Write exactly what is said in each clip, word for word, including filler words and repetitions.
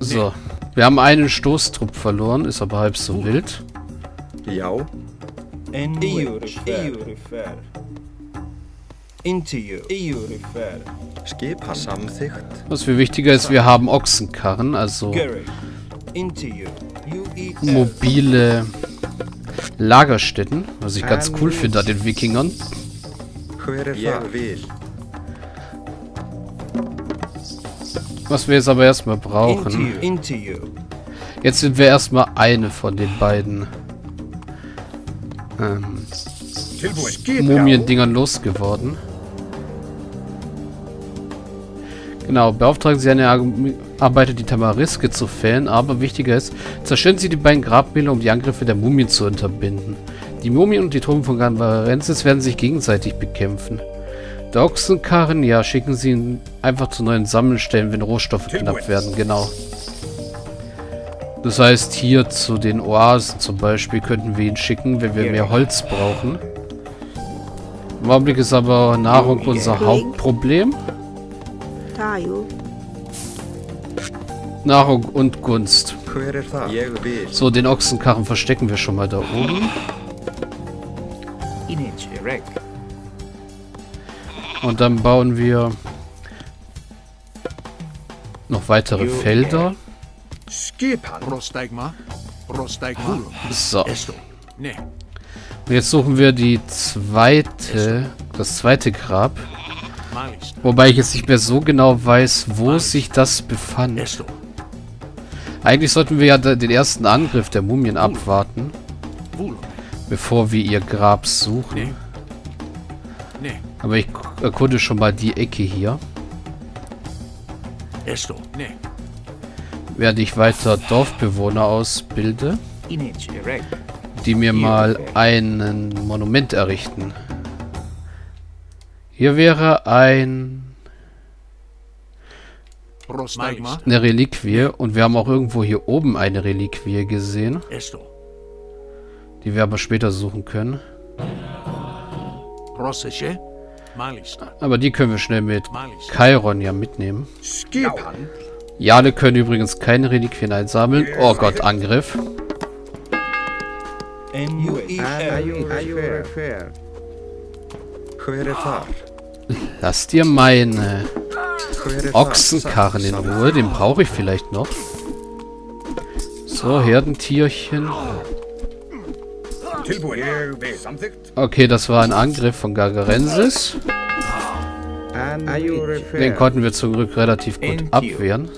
So, wir haben einen Stoßtrupp verloren, ist aber halb so wild. Ja. Was viel wichtiger ist, wir haben Ochsenkarren, also mobile Lagerstätten, was ich ganz cool finde an den Wikingern. Was wir jetzt aber erstmal brauchen. Jetzt sind wir erstmal eine von den beiden ähm, Mumien-Dingern losgeworden. Genau, beauftragen Sie eine Arbeiter, die Tamariske zu fällen, aber wichtiger ist, zerstören Sie die beiden Grabmäler, um die Angriffe der Mumien zu unterbinden. Die Mumien und die Truppen von Ganvarensis werden sich gegenseitig bekämpfen. Der Ochsenkarren, ja, schicken Sie ihn einfach zu neuen Sammelstellen, wenn Rohstoffe knapp werden, genau. Das heißt, hier zu den Oasen zum Beispiel könnten wir ihn schicken, wenn wir mehr Holz brauchen. Im Augenblick ist aber Nahrung unser Hauptproblem. Nahrung und Gunst. So, den Ochsenkarren verstecken wir schon mal da oben. Und dann bauen wir noch weitere Felder. So. Und jetzt suchen wir die zweite, das zweite Grab. Wobei ich jetzt nicht mehr so genau weiß, wo sich das befand. Eigentlich sollten wir ja den ersten Angriff der Mumien abwarten, bevor wir ihr Grab suchen. Aber ich erkunde schon mal die Ecke hier. Werde ich weiter Dorfbewohner ausbilde, die mir mal ein Monument errichten. Hier wäre ein... eine Reliquie. Und wir haben auch irgendwo hier oben eine Reliquie gesehen, die wir aber später suchen können. Aber die können wir schnell mit Chiron ja mitnehmen. Jale können übrigens keine Reliquien einsammeln. Oh Gott, Angriff. Lasst ihr meine Ochsenkarren in Ruhe. Den brauche ich vielleicht noch. So, Herdentierchen. Okay, das war ein Angriff von Gargarensis. Den konnten wir zum Glück relativ gut abwehren.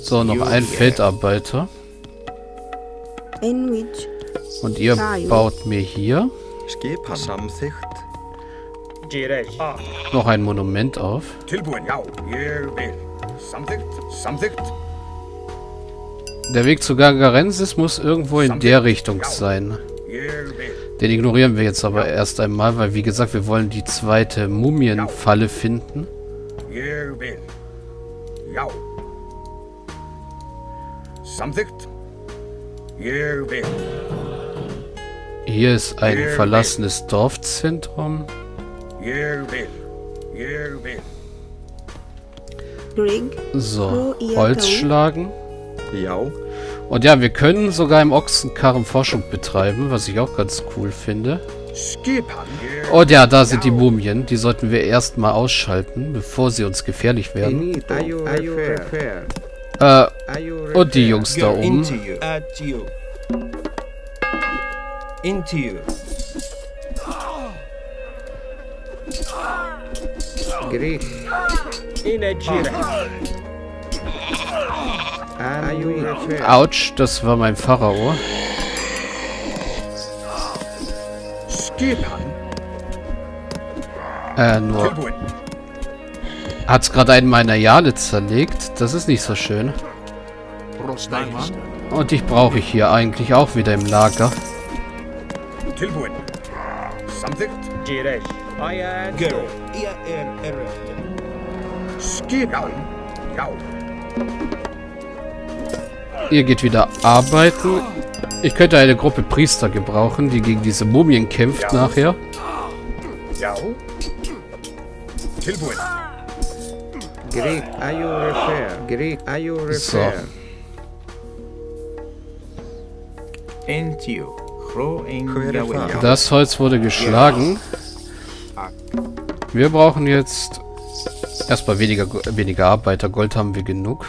So, noch ein Feldarbeiter. Und ihr baut mir hier noch ein Monument auf. Der Weg zu Gargarensis muss irgendwo in der Richtung sein. Den ignorieren wir jetzt aber erst einmal, weil wie gesagt, wir wollen die zweite Mumienfalle finden. Hier ist ein verlassenes Dorfzentrum. So, Holz schlagen. Und ja, wir können sogar im Ochsenkarren Forschung betreiben, was ich auch ganz cool finde. Und ja, da sind die Mumien. Die sollten wir erstmal ausschalten, bevor sie uns gefährlich werden. Äh, und die Jungs da oben. Autsch, das war mein Pharao. Äh, nur... Hat's gerade einen meiner Jale zerlegt? Das ist nicht so schön. Und dich brauche ich hier eigentlich auch wieder im Lager. Ihr geht wieder arbeiten. Ich könnte eine Gruppe Priester gebrauchen, die gegen diese Mumien kämpft nachher. Greek, are you repair? Greek, are you repair? So. Das Holz wurde geschlagen. Wir brauchen jetzt erstmal weniger, weniger Arbeiter. Gold haben wir genug.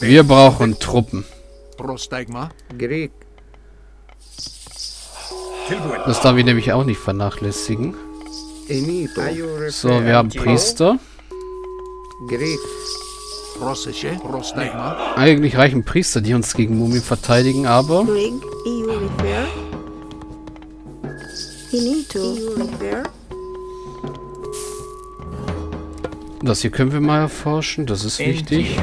Wir brauchen Truppen. Das darf ich nämlich auch nicht vernachlässigen. So, wir haben Priester. Eigentlich reichen Priester, die uns gegen Mumien verteidigen, aber... Das hier können wir mal erforschen, das ist wichtig.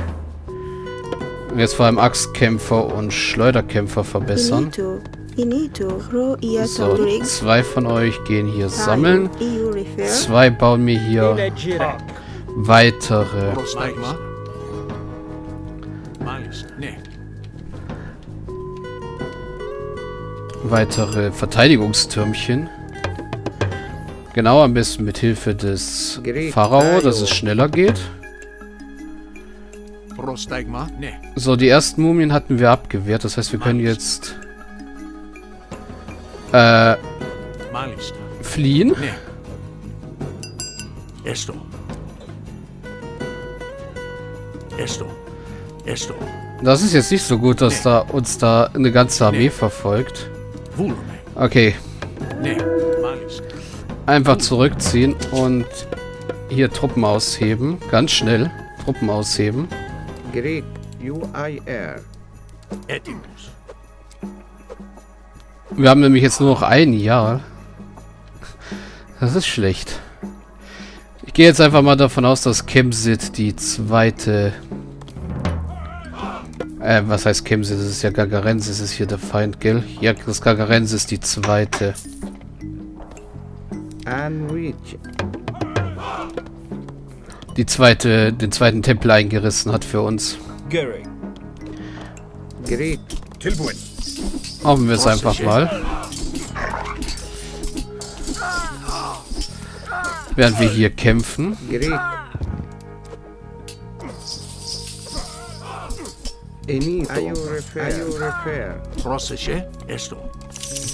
Jetzt vor allem Axtkämpfer und Schleuderkämpfer verbessern. So, zwei von euch gehen hier sammeln. Zwei bauen mir hier weitere. Weitere Verteidigungstürmchen. Genau, am besten mit Hilfe des Pharao, dass es schneller geht. So, die ersten Mumien hatten wir abgewehrt. Das heißt, wir können jetzt äh, fliehen. Das ist jetzt nicht so gut, dass da uns da eine ganze Armee verfolgt. Okay. Einfach zurückziehen und hier Truppen ausheben. Ganz schnell Truppen ausheben. Wir haben nämlich jetzt nur noch ein Jahr. Das ist schlecht. Ich gehe jetzt einfach mal davon aus, dass Kemsyt die zweite... Äh, was heißt Kemsyt? Das ist ja Gargarensis, ist hier der Feind, gell? Ja, das Gargarensis ist die zweite. Die zweite, den zweiten Tempel eingerissen hat für uns. Hoffen wir es einfach mal. Während wir hier kämpfen.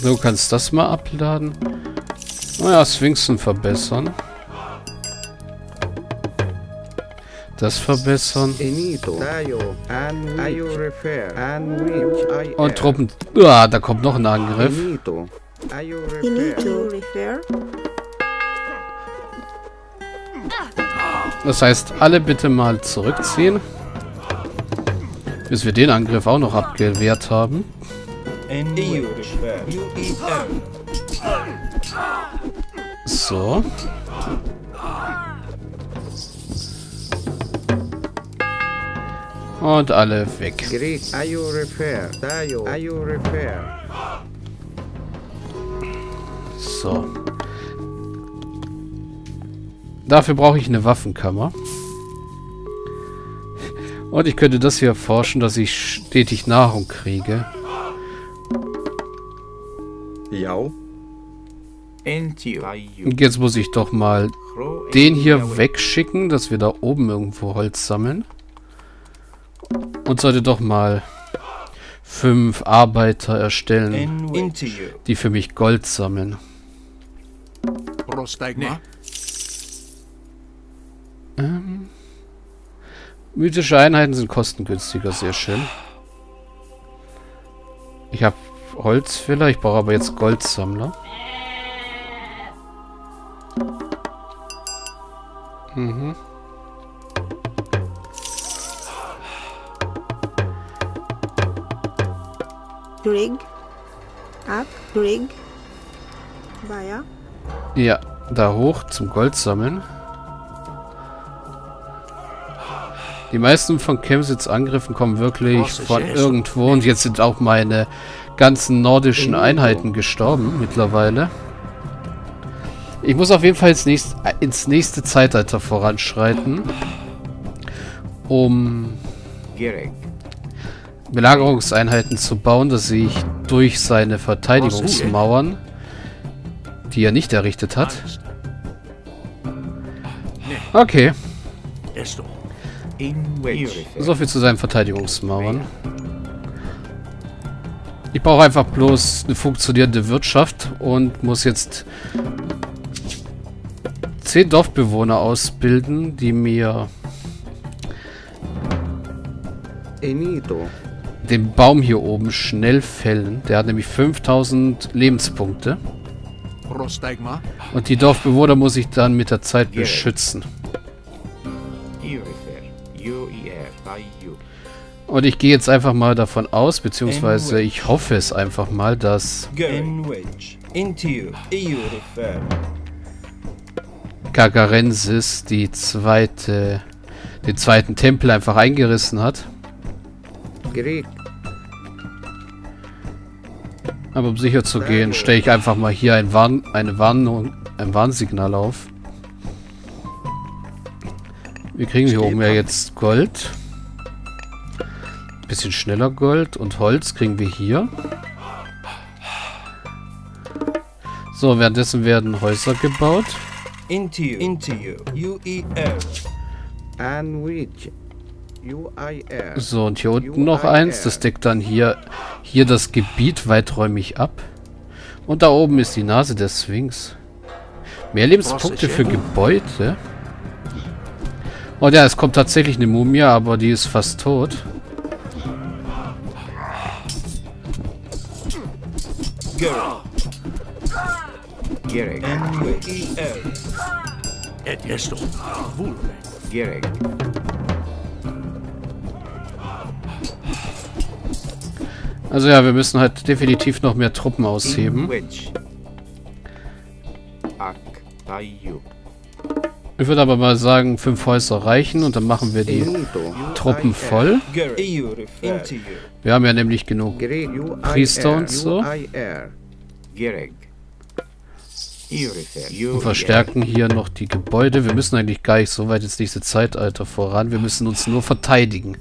So, kannst das mal abladen. Naja, Sphinxen verbessern. Das verbessern. Und Truppen. Ah, da kommt noch ein Angriff. Das heißt, alle bitte mal zurückziehen. Bis wir den Angriff auch noch abgewehrt haben. So. Und alle weg. So. Dafür brauche ich eine Waffenkammer. Und ich könnte das hier erforschen, dass ich stetig Nahrung kriege. Ja. Und jetzt muss ich doch mal den hier wegschicken, dass wir da oben irgendwo Holz sammeln. Und sollte doch mal fünf Arbeiter erstellen, die für mich Gold sammeln. Ähm, mythische Einheiten sind kostengünstiger, sehr schön. Ich habe Holzfäller, ich brauche aber jetzt Goldsammler. Mhm. Rig. Ab. Rig. Bayer. Ja, da hoch zum Gold sammeln. Die meisten von Kemsyts Angriffen kommen wirklich von irgendwo. Und jetzt sind auch meine ganzen nordischen Einheiten gestorben mittlerweile. Ich muss auf jeden Fall ins nächste, ins nächste Zeitalter voranschreiten. Um... Belagerungseinheiten zu bauen, dass ich durch seine Verteidigungsmauern, die er nicht errichtet hat, Okay. So viel zu seinen Verteidigungsmauern. Ich brauche einfach bloß eine funktionierende Wirtschaft und muss jetzt zehn Dorfbewohner ausbilden, die mir den Baum hier oben schnell fällen. Der hat nämlich fünftausend Lebenspunkte. Und die Dorfbewohner muss ich dann mit der Zeit beschützen. Und ich gehe jetzt einfach mal davon aus, beziehungsweise ich hoffe es einfach mal, dass Gargarensis die zweite, den zweiten Tempel einfach eingerissen hat. Aber um sicher zu gehen, stelle ich einfach mal hier ein, Warn, eine Warnung, ein Warnsignal auf. Wir kriegen hier oben ja jetzt Gold. Bisschen schneller Gold und Holz kriegen wir hier. So, währenddessen werden Häuser gebaut. So, und hier unten noch eins. Das deckt dann hier, hier das Gebiet weiträumig ab. Und da oben ist die Nase der Sphinx. Mehr Lebenspunkte für Gebäude. Und ja, es kommt tatsächlich eine Mumie, aber die ist fast tot. Also ja, wir müssen halt definitiv noch mehr Truppen ausheben. Ich würde aber mal sagen, fünf Häuser reichen und dann machen wir die Truppen voll. Wir haben ja nämlich genug Priester und so. Und verstärken hier noch die Gebäude. Wir müssen eigentlich gar nicht so weit ins nächste Zeitalter voran. Wir müssen uns nur verteidigen.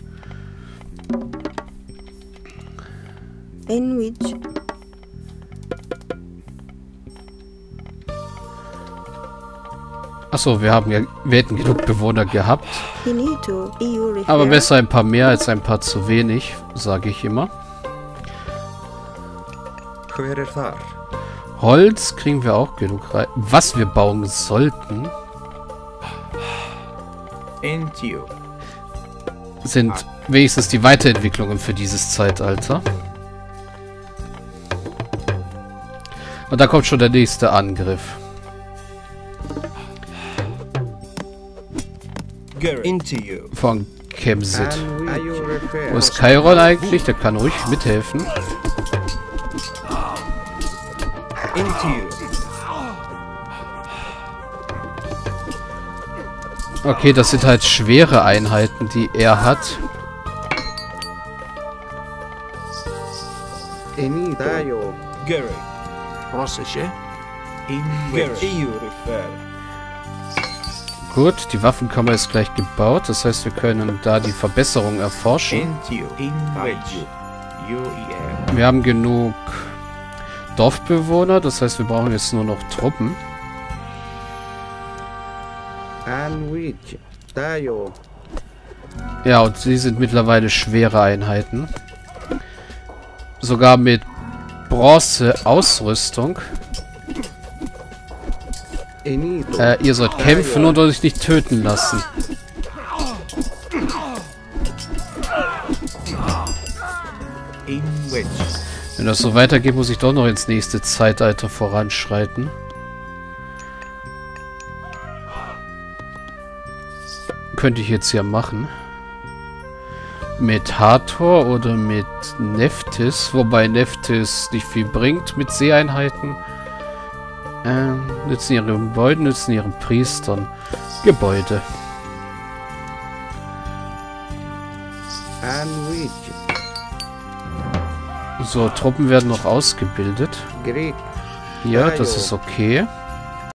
Achso, wir haben ja, wir hätten genug Bewohner gehabt. Aber besser ein paar mehr als ein paar zu wenig, sage ich immer. Holz kriegen wir auch genug rein. Was wir bauen sollten, sind wenigstens die Weiterentwicklungen für dieses Zeitalter. Und da kommt schon der nächste Angriff. Von Kemsyt. Wo ist Chiron eigentlich? Der kann ruhig mithelfen. Okay, das sind halt schwere Einheiten, die er hat. Gut, die Waffenkammer ist gleich gebaut, das heißt, wir können da die Verbesserung erforschen. Wir haben genug Dorfbewohner, das heißt, wir brauchen jetzt nur noch Truppen. Ja, und sie sind mittlerweile schwere Einheiten. Sogar mit Bronze-Ausrüstung. Äh, ihr sollt kämpfen und euch nicht töten lassen. Wenn das so weitergeht, muss ich doch noch ins nächste Zeitalter voranschreiten. Könnte ich jetzt ja machen. Mit Hathor oder mit Nephthys, wobei Nephthys nicht viel bringt mit Seeeinheiten. Ähm, nützen ihre Gebäude, nützen ihren Priestern Gebäude. So, Truppen werden noch ausgebildet. Ja, das ist okay.